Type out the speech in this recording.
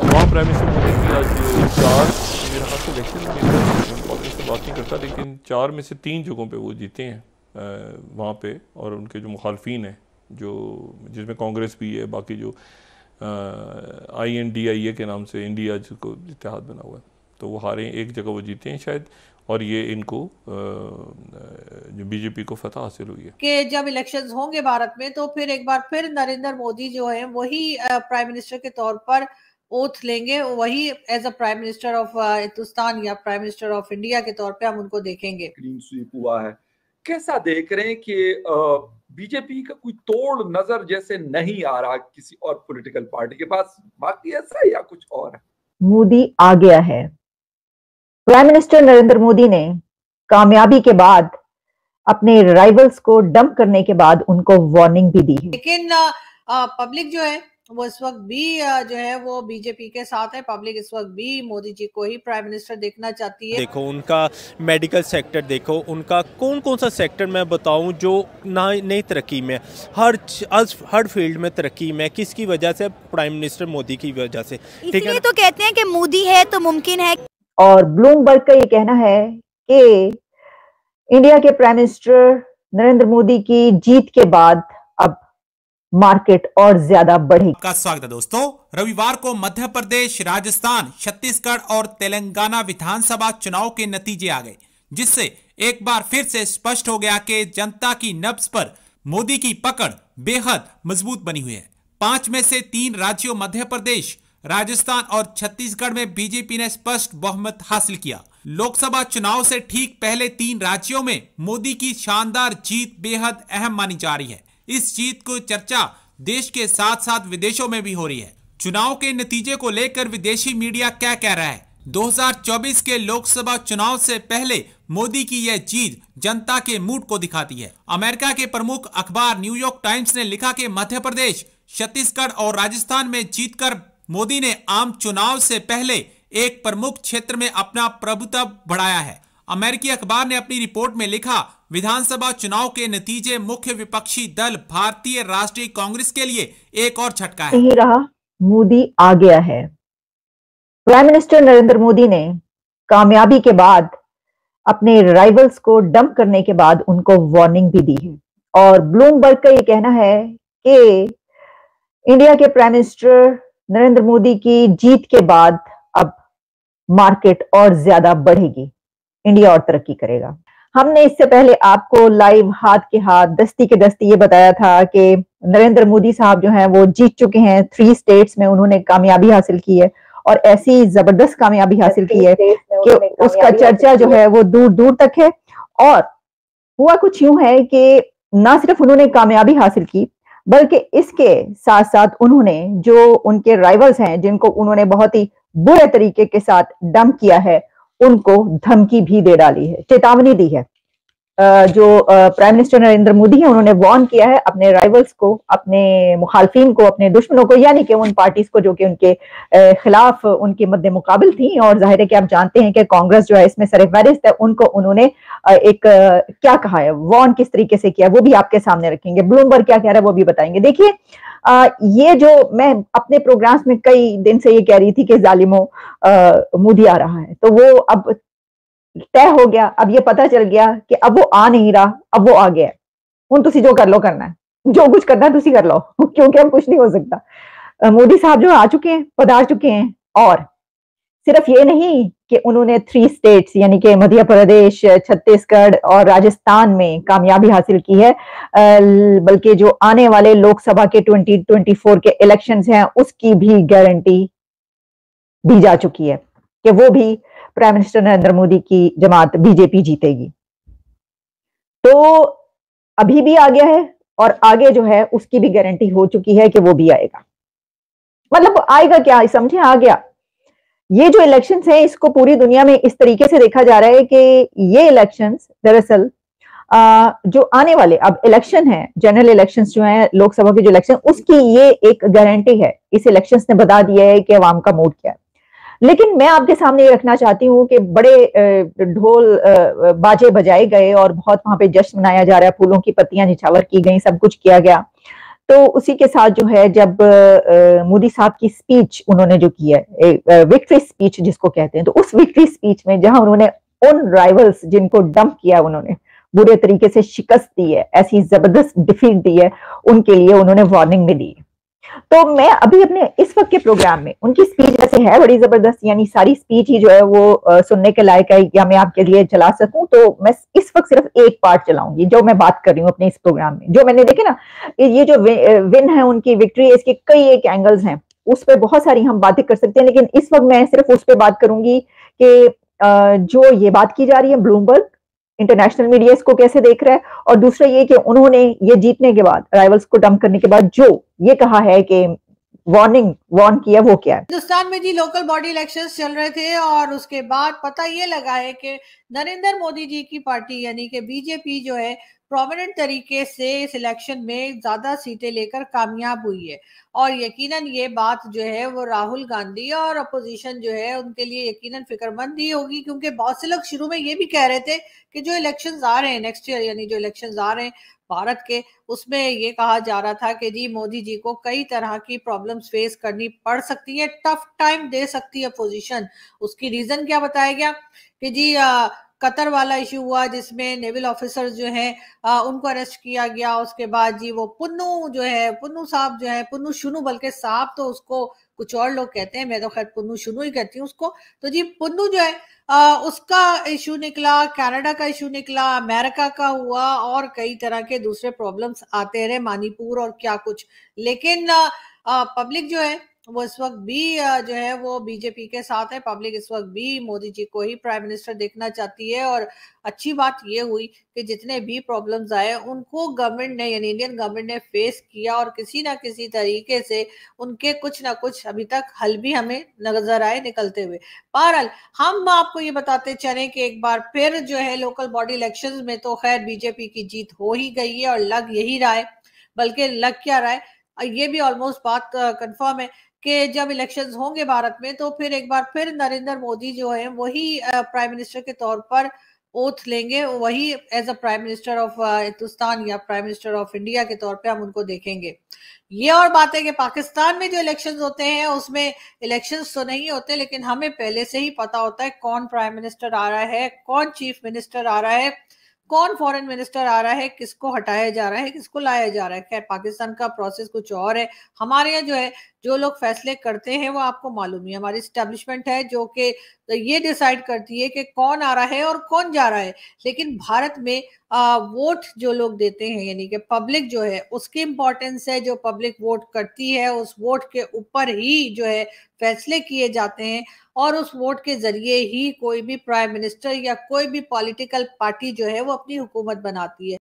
Prime minister Modi की आज 4 मेरा हाथ से इलेक्शन में बात नहीं करता, लेकिन 4 में से 3 जगहों पे वो जीते हैं वहाँ पे, और उनके जो मुखालफीन हैं, जो जिसमें कांग्रेस भी है, बाकी जो INDIA के नाम से इंडिया जिसको इतिहाद बना हुआ है, तो वो हारे हैं, 1 जगह वो जीते हैं शायद, और ये इनको जो बीजेपी को फतह हासिल हुई है। कि जब इलेक्शंस होंगे भारत में तो फिर एक बार फिर नरेंद्र मोदी जो है वही प्राइम मिनिस्टर के तौर पर ओथ लेंगे, वही as a prime minister of Hindustan या प्राइम मिनिस्टर ऑफ इंडिया के तौर पे हम उनको देखेंगे। क्लीन स्वीप हुआ है, कैसा देख रहे हैं कि बीजेपी का कोई तोड़ नजर जैसे नहीं आ रहा किसी और पॉलिटिकल पार्टी के पास, बाकी ऐसा है या कुछ और है? मोदी आ गया है। प्राइम मिनिस्टर नरेंद्र मोदी ने कामयाबी के बाद अपने राइवल्स को डंप करने के बाद उनको वार्निंग भी दी है, लेकिन पब्लिक जो है वो इस वक्त भी जो है वो बीजेपी के साथ है। पब्लिक इस वक्त भी मोदी जी को ही प्राइम मिनिस्टर देखना चाहती है। देखो उनका मेडिकल सेक्टर, देखो उनका कौन कौन सा सेक्टर मैं बताऊं जो नई तरक्की में, हर फील्ड में तरक्की में, किसकी वजह से? प्राइम मिनिस्टर मोदी की वजह से। इसलिए तो कहते हैं कि मोदी है तो मुमकिन है। और ब्लूमबर्ग का ये कहना है कि इंडिया के प्राइम मिनिस्टर नरेंद्र मोदी की जीत के बाद अब मार्केट और ज्यादा बढ़ेगी। आपका स्वागत है दोस्तों। रविवार को मध्य प्रदेश, राजस्थान, छत्तीसगढ़ और तेलंगाना विधानसभा चुनाव के नतीजे आ गए, जिससे एक बार फिर से स्पष्ट हो गया कि जनता की नब्ज पर मोदी की पकड़ बेहद मजबूत बनी हुई है। 5 में से 3 राज्यों मध्य प्रदेश, राजस्थान और छत्तीसगढ़ में बीजेपी ने स्पष्ट बहुमत हासिल किया। लोकसभा चुनाव से ठीक पहले 3 राज्यों में मोदी की शानदार जीत बेहद अहम मानी जा रही है। इस जीत को चर्चा देश के साथ साथ विदेशों में भी हो रही है। चुनाव के नतीजे को लेकर विदेशी मीडिया क्या कह रहा है? 2024 के लोकसभा चुनाव से पहले मोदी की यह जीत जनता के मूड को दिखाती है। अमेरिका के प्रमुख अखबार न्यूयॉर्क टाइम्स ने लिखा कि मध्य प्रदेश, छत्तीसगढ़ और राजस्थान में जीतकर मोदी ने आम चुनाव से पहले एक प्रमुख क्षेत्र में अपना प्रभुत्व बढ़ाया है। अमेरिकी अखबार ने अपनी रिपोर्ट में लिखा, विधानसभा चुनाव के नतीजे मुख्य विपक्षी दल भारतीय राष्ट्रीय कांग्रेस के लिए एक और झटका है। यही रहा, मोदी आ गया है। प्राइम मिनिस्टर नरेंद्र मोदी ने कामयाबी के बाद अपने राइवल्स को डंप करने के बाद उनको वार्निंग भी दी है। और ब्लूमबर्ग का ये कहना है कि इंडिया के प्राइम मिनिस्टर नरेंद्र मोदी की जीत के बाद अब मार्केट और ज्यादा बढ़ेगी, इंडिया और तरक्की करेगा। हमने इससे पहले आपको लाइव हाथ के हाथ, दस्ती के दस्ती ये बताया था कि नरेंद्र मोदी साहब जो हैं वो जीत चुके हैं। 3 स्टेट्स में उन्होंने कामयाबी हासिल की है और ऐसी जबरदस्त कामयाबी हासिल की है कि उसका चर्चा जो है वो दूर दूर तक है। और हुआ कुछ यूं है कि ना सिर्फ उन्होंने कामयाबी हासिल की, बल्कि इसके साथ साथ उन्होंने जो उनके राइवल्स हैं, जिनको उन्होंने बहुत ही बुरे तरीके के साथ डंप किया है, उनको धमकी भी दे डाली है, चेतावनी दी है। जो प्राइम मिनिस्टर नरेंद्र मोदी हैं उन्होंने वार्न किया है अपने राइवल्स को, अपने मुखालफिन को, अपने दुश्मनों को, यानी कि उन पार्टीज को जो कि उनके खिलाफ उनके मद्दे मुकाबल थी। और जाहिर है कि आप जानते हैं कि कांग्रेस जो है इसमें सरफहरिस्त है, उनको उन्होंने एक क्या कहा है, वार्न किस तरीके से किया, वो भी आपके सामने रखेंगे। ब्लूमबर्ग क्या कह रहा है वो भी बताएंगे। देखिए ये जो मैं अपने प्रोग्राम्स में कई दिन से ये कह रही थी कि जालिमों मोदी आ रहा है, तो वो अब तय हो गया। अब ये पता चल गया कि अब वो आ नहीं रहा, अब वो आ गया। हुण तुसी जो कर लो करना है, जो कुछ करना है तुसी कर लो, क्योंकि अब कुछ नहीं हो सकता। मोदी साहब जो आ चुके हैं, पधार चुके हैं। और सिर्फ ये नहीं कि उन्होंने 3 स्टेट्स यानी कि मध्य प्रदेश, छत्तीसगढ़ और राजस्थान में कामयाबी हासिल की है, बल्कि जो आने वाले लोकसभा के 2024 के इलेक्शंस हैं उसकी भी गारंटी दी जा चुकी है कि वो भी प्राइम मिनिस्टर नरेंद्र मोदी की जमात बीजेपी जीतेगी। तो अभी भी आ गया है और आगे जो है उसकी भी गारंटी हो चुकी है कि वो भी आएगा। मतलब आएगा क्या, समझे, आ गया। ये जो इलेक्शंस हैं इसको पूरी दुनिया में इस तरीके से देखा जा रहा है कि ये इलेक्शंस दरअसल जो आने वाले अब इलेक्शन है, जनरल इलेक्शंस जो हैं, लोकसभा के जो इलेक्शन, उसकी ये एक गारंटी है। इस इलेक्शंस ने बता दिया है कि अवाम का मूड क्या है। लेकिन मैं आपके सामने ये रखना चाहती हूँ कि बड़े ढोल बाजे बजाए गए और बहुत वहां पे जश्न मनाया जा रहा है, फूलों की पत्तियां निछावर की गई, सब कुछ किया गया। तो उसी के साथ जो है जब मोदी साहब की स्पीच उन्होंने जो की है विक्ट्री स्पीच जिसको कहते हैं, तो उस विक्ट्री स्पीच में जहां उन्होंने उन राइवल्स जिनको डंप किया, उन्होंने बुरे तरीके से शिकस्त दी है, ऐसी जबरदस्त डिफीट दी है, उनके लिए उन्होंने वार्निंग भी दी। तो मैं अभी अपने इस वक्त के प्रोग्राम में उनकी स्पीच ऐसे है बड़ी जबरदस्त, यानी सारी स्पीच ही जो है वो सुनने के लायक है या मैं आपके लिए चला सकूं तो मैं इस वक्त सिर्फ एक पार्ट चलाऊंगी जो मैं बात कर रही हूँ अपने इस प्रोग्राम में। जो मैंने देखे ना ये जो विन है उनकी, विक्ट्री, इसके कई एक एंगल्स हैं, उस पर बहुत सारी हम बातें कर सकते हैं, लेकिन इस वक्त मैं सिर्फ उस पर बात करूंगी कि जो ये बात की जा रही है ब्लूमबर्ग इंटरनेशनल मीडिया इसको कैसे देख रहा है, और दूसरा ये कि उन्होंने ये जीतने के बाद, राइवल्स को डंप करने के बाद जो ये कहा है कि वार्निंग, वार्न किया, वो क्या है। हिंदुस्तान में जी लोकल बॉडी इलेक्शंस चल रहे थे और उसके बाद पता ये लगा है कि नरेंद्र मोदी जी की पार्टी यानी कि बीजेपी जो है प्रोमिनेंट तरीके से इस इलेक्शन में ज्यादा सीटें लेकर कामयाब हुई है, और यकीनन ये बात जो है वो राहुल गांधी और अपोजिशन जो है उनके लिए यकीनन फिक्रमंद ही होगी, क्योंकि बहुत से लोग शुरू में ये भी कह रहे थे कि जो इलेक्शंस आ रहे हैं नेक्स्ट ईयर, यानी जो इलेक्शंस आ रहे हैं भारत के, उसमें ये कहा जा रहा था कि जी मोदी जी को कई तरह की प्रॉब्लम्स फेस करनी पड़ सकती है, टफ टाइम दे सकती है अपोजिशन। उसकी रीजन क्या बताया गया कि जी कतर वाला इशू हुआ जिसमें नेवल ऑफिसर जो है उनको अरेस्ट किया गया, उसके बाद जी वो पुन्नू जो है, पुन्नू साहब जो है, पुन्नू शुनू, बल्कि साहब तो उसको कुछ और लोग कहते हैं, मैं तो खैर पुन्नू शुनू ही कहती हूँ उसको, तो जी पुन्नू जो है उसका इशू निकला, कनाडा का इशू निकला, अमेरिका का हुआ, और कई तरह के दूसरे प्रॉब्लम्स आते रहे, मणिपुर और क्या कुछ। लेकिन पब्लिक जो है वो इस वक्त भी जो है वो बीजेपी के साथ है, पब्लिक इस वक्त भी मोदी जी को ही प्राइम मिनिस्टर देखना चाहती है। और अच्छी बात ये हुई कि जितने भी प्रॉब्लम्स आए उनको गवर्नमेंट ने, यानी इंडियन गवर्नमेंट ने फेस किया, और किसी ना किसी तरीके से उनके कुछ ना कुछ अभी तक हल भी हमें नजर आए निकलते हुए। बहरहाल हम आपको ये बताते चले कि एक बार फिर जो है लोकल बॉडी इलेक्शन में तो खैर बीजेपी की जीत हो ही गई है, और लग यही रहा है, बल्कि लग क्या रहा है ये भी ऑलमोस्ट बात कंफर्म है कि जब इलेक्शंस होंगे भारत में तो फिर एक बार फिर नरेंद्र मोदी जो है वही प्राइम मिनिस्टर के तौर पर ओथ लेंगे, वही as a prime minister of Hindustan या प्राइम मिनिस्टर ऑफ इंडिया के तौर पे हम उनको देखेंगे। ये और बात है कि पाकिस्तान में जो इलेक्शंस होते हैं उसमें इलेक्शंस तो नहीं होते, लेकिन हमें पहले से ही पता होता है कौन प्राइम मिनिस्टर आ रहा है, कौन चीफ मिनिस्टर आ रहा है, कौन फॉरेन मिनिस्टर आ रहा है, किसको हटाया जा रहा है, किसको लाया जा रहा है। खैर पाकिस्तान का प्रोसेस कुछ और है, हमारे यहाँ जो है जो लोग फैसले करते हैं वो आपको मालूम ही, हमारी एस्टेब्लिशमेंट है जो कि ये डिसाइड करती है कि कौन आ रहा है और कौन जा रहा है। लेकिन भारत में वोट जो लोग देते हैं यानी कि पब्लिक जो है उसकी इम्पोर्टेंस है, जो पब्लिक वोट करती है उस वोट के ऊपर ही जो है फैसले किए जाते हैं, और उस वोट के जरिए ही कोई भी प्राइम मिनिस्टर या कोई भी पॉलिटिकल पार्टी जो है वो अपनी हुकूमत बनाती है।